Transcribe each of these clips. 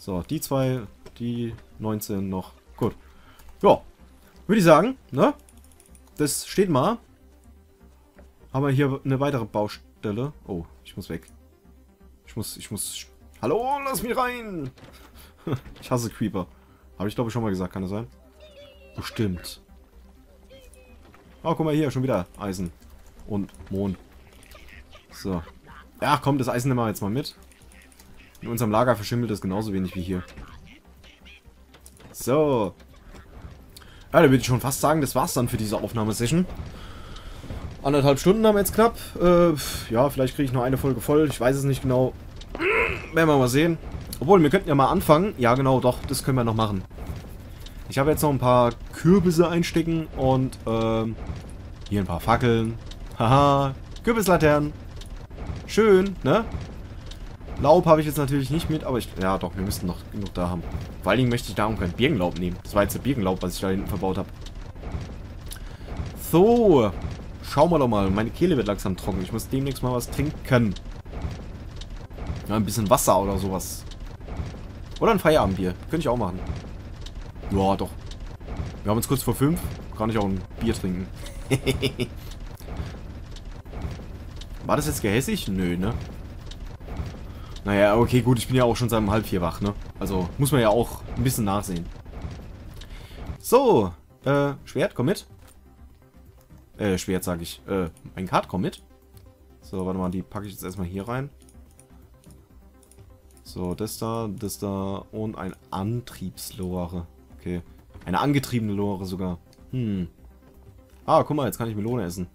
So, die zwei, die 19 noch. Gut. Ja, würde ich sagen, ne? Das steht mal. Haben wir hier eine weitere Baustelle. Oh, ich muss weg. Ich muss... Hallo, lass mich rein! Ich hasse Creeper. Habe ich, glaube ich, schon mal gesagt, kann das sein? Bestimmt. Oh, guck mal hier, schon wieder Eisen. Und Mond. So. Ja, komm, das Eisen nehmen wir jetzt mal mit. In unserem Lager verschimmelt das genauso wenig wie hier. So. Ja, da würde ich schon fast sagen, das war's dann für diese Aufnahmesession. 1,5 Stunden haben wir jetzt knapp. Ja, vielleicht kriege ich noch eine Folge voll. Ich weiß es nicht genau. Werden wir mal sehen. Obwohl, wir könnten ja mal anfangen. Ja, genau, doch, das können wir noch machen. Ich habe jetzt noch ein paar Kürbisse einstecken und hier ein paar Fackeln. Haha, Kürbislaternen. Schön, ne? Laub habe ich jetzt natürlich nicht mit, aber ich... Ja, doch, wir müssten noch genug da haben. Vor allen Dingen möchte ich da kein Birkenlaub nehmen. Das war jetzt der Birkenlaub, was ich da hinten verbaut habe. So, schauen wir doch mal. Meine Kehle wird langsam trocken. Ich muss demnächst mal was trinken. Ja, ein bisschen Wasser oder sowas. Oder ein Feierabendbier. Könnte ich auch machen. Ja, doch. Wir haben uns kurz vor 5. Kann ich auch ein Bier trinken. War das jetzt gehässig? Nö, ne? Naja, okay, gut. Ich bin ja auch schon seit 3:30 wach, ne? Also, muss man ja auch ein bisschen nachsehen. So. Schwert, komm mit. Schwert, sag ich. Mein Kart, komm mit. So, warte mal. Die packe ich jetzt erstmal hier rein. So, das da und ein Antriebslore. Okay. Eine angetriebene Lore sogar. Hm. Ah, guck mal, jetzt kann ich Melone essen.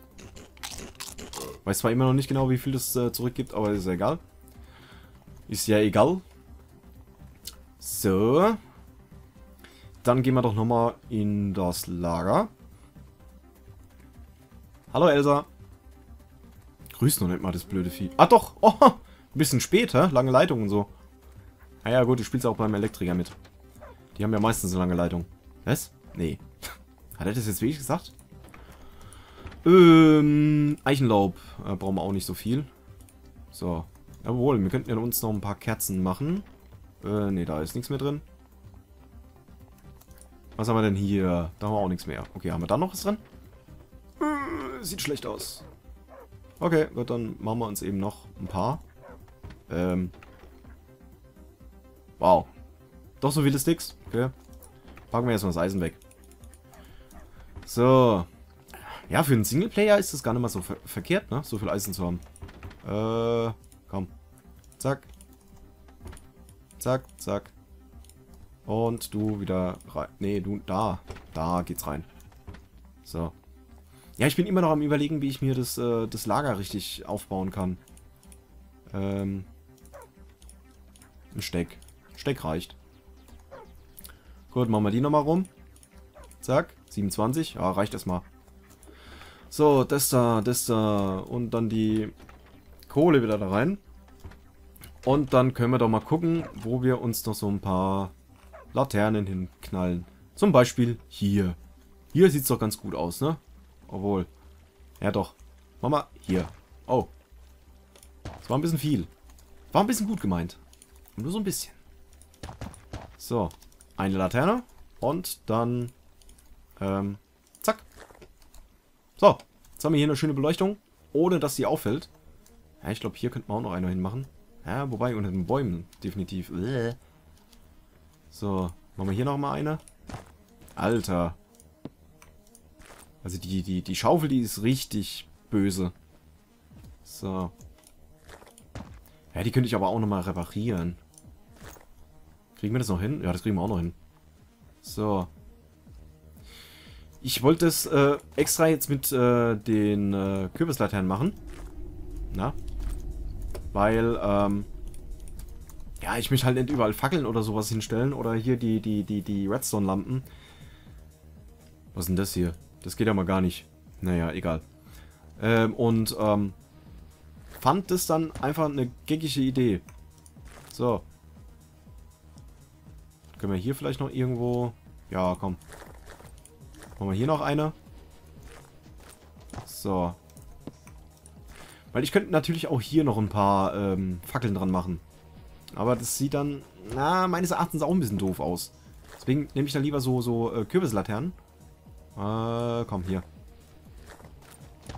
Weiß zwar immer noch nicht genau, wie viel das zurückgibt, aber ist ja egal. Ist ja egal. So. Dann gehen wir doch nochmal in das Lager. Hallo Elsa. Grüß noch nicht mal das blöde Vieh. Ah doch, oh, ein bisschen später, lange Leitung und so. Naja gut, du spielst auch beim Elektriker mit. Die haben ja meistens eine lange Leitung. Was? Nee. Hat er das jetzt wirklich gesagt? Eichenlaub. Brauchen wir auch nicht so viel. So. Jawohl, wir könnten ja uns noch ein paar Kerzen machen. Nee, da ist nichts mehr drin. Was haben wir denn hier? Da haben wir auch nichts mehr. Okay, haben wir da noch was drin? Sieht schlecht aus. Okay, gut, dann machen wir uns eben noch ein paar. Wow. Doch so viele Sticks. Okay. Packen wir erstmal das Eisen weg. So. Ja, für einen Singleplayer ist das gar nicht mal so verkehrt, ne? So viel Eisen zu haben. Komm. Zack. Zack, zack. Und du wieder rein. Nee, du, da. Da geht's rein. So. Ja, ich bin immer noch am Überlegen, wie ich mir das Lager richtig aufbauen kann. Ein Steck. Steck reicht. Gut, machen wir die nochmal rum. Zack. 27. Ja, reicht erstmal. So, das da. Und dann die Kohle wieder da rein. Und dann können wir doch mal gucken, wo wir uns noch so ein paar Laternen hinknallen. Zum Beispiel hier. Hier sieht es doch ganz gut aus, ne? Obwohl. Ja doch. Mach mal hier. Oh. Das war ein bisschen viel. War ein bisschen gut gemeint. Nur so ein bisschen. So. Eine Laterne. Und dann... zack. So. Jetzt haben wir hier eine schöne Beleuchtung. Ohne, dass sie auffällt. Ja, ich glaube, hier könnten wir auch noch eine hinmachen. Ja, wobei, unter den Bäumen definitiv. So. Machen wir hier nochmal eine. Alter. Also die Schaufel, die ist richtig böse. So. Ja, die könnte ich aber auch nochmal reparieren. Kriegen wir das noch hin? Ja, das kriegen wir auch noch hin. So. Ich wollte es extra jetzt mit den Kürbislaternen machen. Na? Weil, ja, ich möchte halt nicht überall Fackeln oder sowas hinstellen. Oder hier die Redstone-Lampen. Was ist denn das hier? Das geht ja mal gar nicht. Naja, egal. Fand das dann einfach eine geckige Idee. So. Können wir hier vielleicht noch irgendwo... Ja, komm. Machen wir hier noch eine. So. Weil ich könnte natürlich auch hier noch ein paar Fackeln dran machen. Aber das sieht dann na, meines Erachtens auch ein bisschen doof aus. Deswegen nehme ich da lieber so Kürbislaternen. Komm, hier.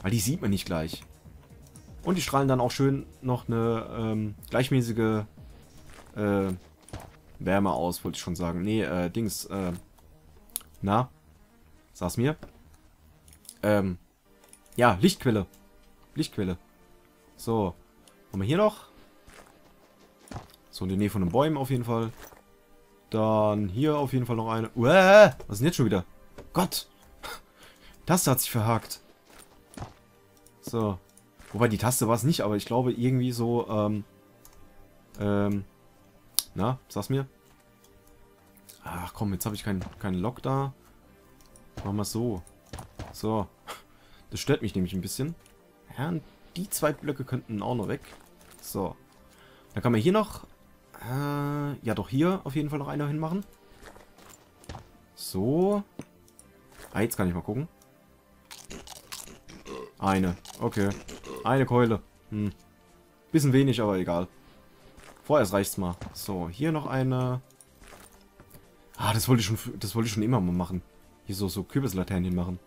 Weil die sieht man nicht gleich. Und die strahlen dann auch schön noch eine gleichmäßige Wärme aus, wollte ich schon sagen. Nee, na? Sag's mir. Ja, Lichtquelle. Lichtquelle. So. Haben wir hier noch? So in der Nähe von den Bäumen auf jeden Fall. Dann hier auf jeden Fall noch eine. Uäh, was ist denn jetzt schon wieder? Gott! Taste hat sich verhakt. So. Wobei, die Taste war es nicht, aber ich glaube irgendwie so, na, sag's mir. Ach komm, jetzt habe ich keinen Lock da. Machen wir es so. So. Das stört mich nämlich ein bisschen. Ja, und die zwei Blöcke könnten auch noch weg. So. Dann kann man hier noch... ja, doch hier auf jeden Fall noch einer hinmachen. So. Ah, jetzt kann ich mal gucken. Eine. Okay. Eine Keule. Hm. Bisschen wenig, aber egal. Vorerst reicht's mal. So, hier noch eine. Ah, das wollte ich schon immer mal machen. Hier so Kürbislaternen machen.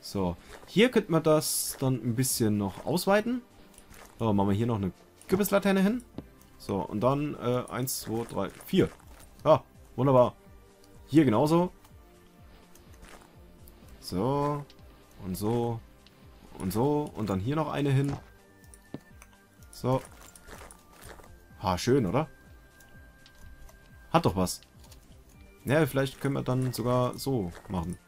So, hier könnte man das dann ein bisschen noch ausweiten. So, machen wir hier noch eine Kürbislaterne hin. So, und dann 1, 2, 3, 4. Ja, wunderbar. Hier genauso. So, und so, und so. Und dann hier noch eine hin. So. Ha, schön, oder? Hat doch was. Ja, vielleicht können wir dann sogar so machen.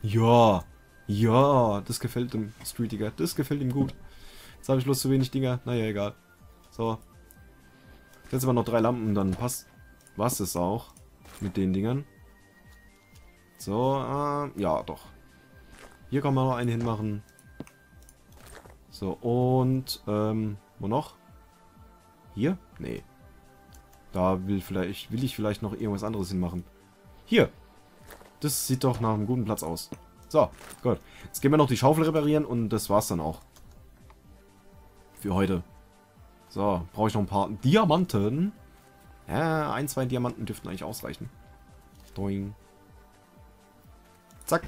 Ja, ja, das gefällt dem Streetdigger. Das gefällt ihm gut. Jetzt habe ich bloß zu wenig Dinger. Naja, egal. So. Jetzt aber noch 3 Lampen, dann passt was es auch mit den Dingern. So, ja, doch. Hier kann man noch eine hinmachen. So, und, wo noch? Hier? Nee. Da will ich vielleicht noch irgendwas anderes hinmachen. Hier! Das sieht doch nach einem guten Platz aus. So, gut. Jetzt gehen wir noch die Schaufel reparieren und das war's dann auch. Für heute. So, brauche ich noch ein paar Diamanten. Ja, 1, 2 Diamanten dürften eigentlich ausreichen. Doing. Zack.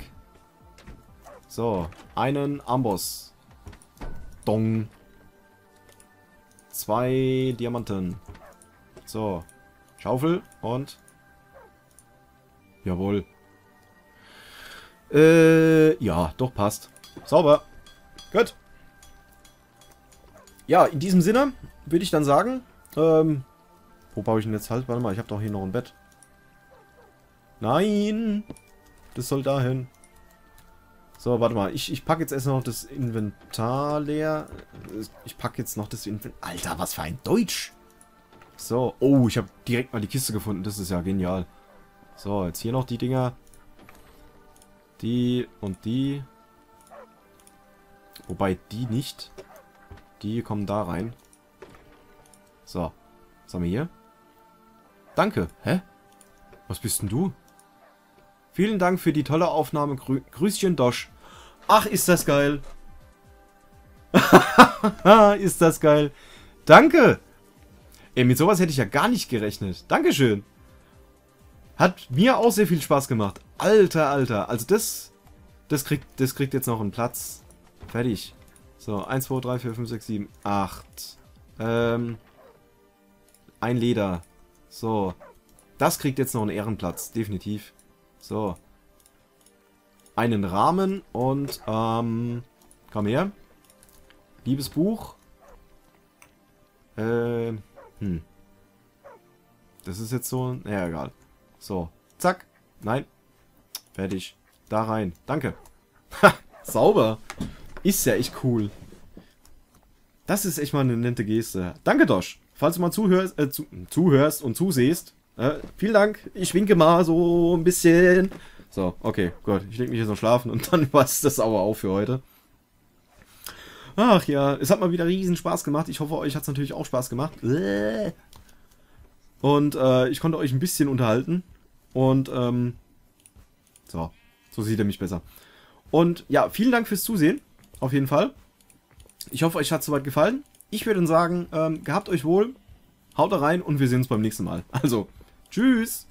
So, einen Amboss. Dong. 2 Diamanten. So, Schaufel und... Jawohl. Ja, doch passt. Sauber. Gut. Ja, in diesem Sinne würde ich dann sagen, wo baue ich denn jetzt halt? Warte mal, ich habe doch hier noch ein Bett. Nein! Das soll dahin. So, warte mal. Ich packe jetzt erst noch das Inventar leer. Ich packe jetzt noch das Inventar... Alter, was für ein Deutsch! So. Oh, ich habe direkt mal die Kiste gefunden. Das ist ja genial. So, jetzt hier noch die Dinger. Die und die. Wobei, die nicht. Die kommen da rein. So. Was haben wir hier? Danke. Hä? Was bist denn du? Vielen Dank für die tolle Aufnahme. Grüßchen, Dosch. Ach, ist das geil. Ist das geil. Danke. Ey, mit sowas hätte ich ja gar nicht gerechnet. Dankeschön. Hat mir auch sehr viel Spaß gemacht. Alter, Alter. Also das kriegt jetzt noch einen Platz. Fertig. So, 1, 2, 3, 4, 5, 6, 7, 8. Ein Leder. So. Das kriegt jetzt noch einen Ehrenplatz. Definitiv. So. Einen Rahmen und, komm her. Liebes Buch. Das ist jetzt so... Naja, egal. So, zack. Nein. Fertig. Da rein. Danke. Ha, sauber. Ist ja echt cool. Das ist echt mal eine nette Geste. Danke, Dosch. Falls du mal zuhörst und zusehst, vielen Dank. Ich winke mal so ein bisschen. So, okay, gut. Ich leg mich jetzt noch schlafen und dann war es das aber auch für heute. Ach ja, es hat mal wieder riesen Spaß gemacht. Ich hoffe, euch hat es natürlich auch Spaß gemacht. Und ich konnte euch ein bisschen unterhalten. Und so sieht ihr mich besser. Und ja, vielen Dank fürs Zusehen. Auf jeden Fall. Ich hoffe, euch hat es soweit gefallen. Ich würde sagen, gehabt euch wohl. Haut rein und wir sehen uns beim nächsten Mal. Also, tschüss!